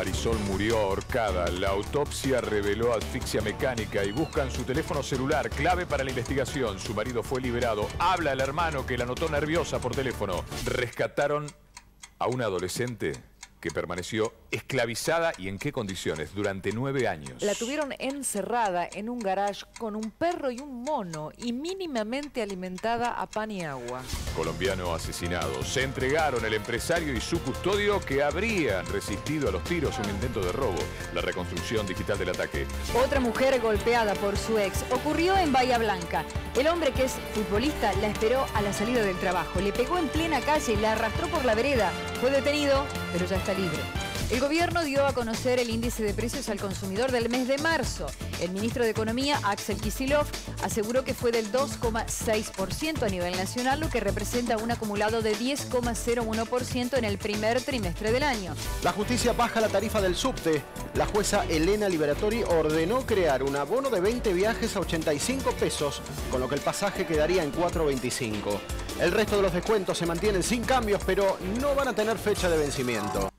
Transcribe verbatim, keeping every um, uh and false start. Marisol murió ahorcada. La autopsia reveló asfixia mecánica y buscan su teléfono celular, clave para la investigación. Su marido fue liberado. Habla al hermano que la notó nerviosa por teléfono. Rescataron a una adolescente que permaneció esclavizada y en qué condiciones durante nueve años. La tuvieron encerrada en un garage con un perro y un mono y mínimamente alimentada a pan y agua. Colombiano asesinado. Se entregaron el empresario y su custodio que habrían resistido a los tiros en un intento de robo. La reconstrucción digital del ataque. Otra mujer golpeada por su ex. Ocurrió en Bahía Blanca. El hombre, que es futbolista, la esperó a la salida del trabajo. Le pegó en plena calle y la arrastró por la vereda. Fue detenido, pero ya está libre. El gobierno dio a conocer el índice de precios al consumidor del mes de marzo. El ministro de Economía, Axel Kicillof, aseguró que fue del dos coma seis por ciento a nivel nacional, lo que representa un acumulado de diez coma cero uno por ciento en el primer trimestre del año. La justicia baja la tarifa del subte. La jueza Elena Liberatori ordenó crear un abono de veinte viajes a ochenta y cinco pesos, con lo que el pasaje quedaría en cuatro veinticinco. El resto de los descuentos se mantienen sin cambios, pero no van a tener fecha de vencimiento.